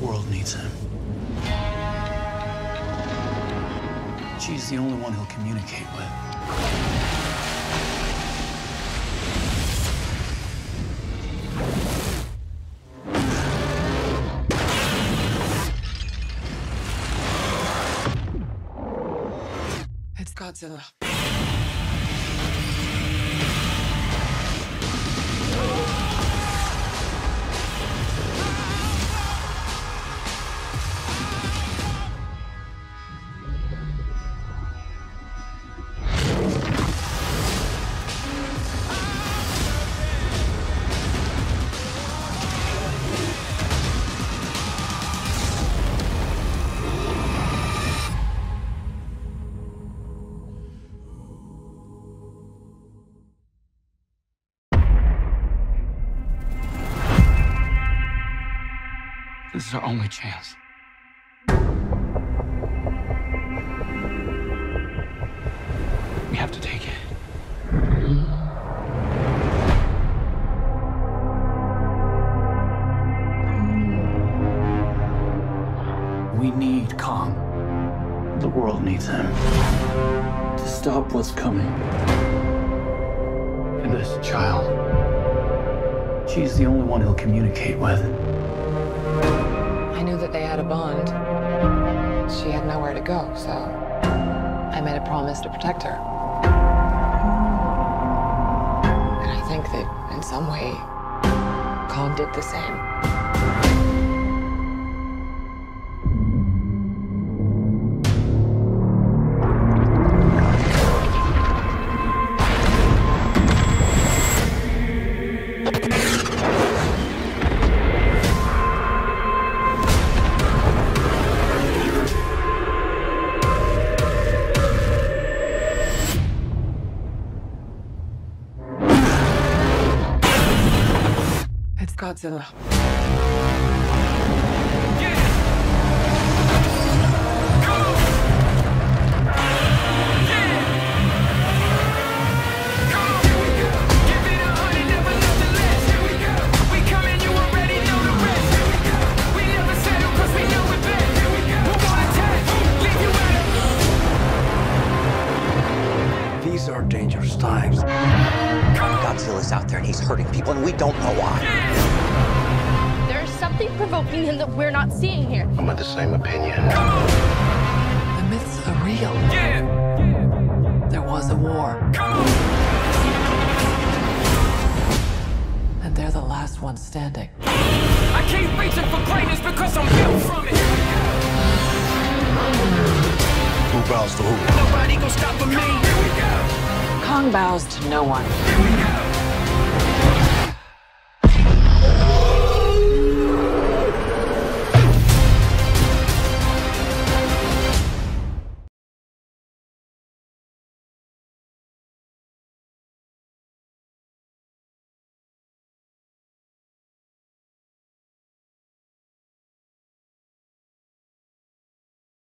world needs him. She's the only one he'll communicate with. It's Godzilla. This is our only chance. We have to take it. We need Kong. The world needs him to stop what's coming. And this child, she's the only one he'll communicate with. I knew that they had a bond. She had nowhere to go, so I made a promise to protect her. And I think that in some way, Kong did the same. Godzilla. Get it! Go! Get it! Go! Here we go! Give it 100, never nothing less. Here we go! We come in, you already know the rest. Here we go! We never settle cause we know it best. Here we go! We're gonna attack, leave you out. These are dangerous times. Godzilla's out there and he's hurting people and we don't know why. There's something provoking him that we're not seeing here. I'm of the same opinion. The myths are real. Yeah. There was a war. And they're the last ones standing. I keep reaching for greatness because I'm built from it. Who bows to who? Nobody gonna stop me. Here we go. Kong bows to no one.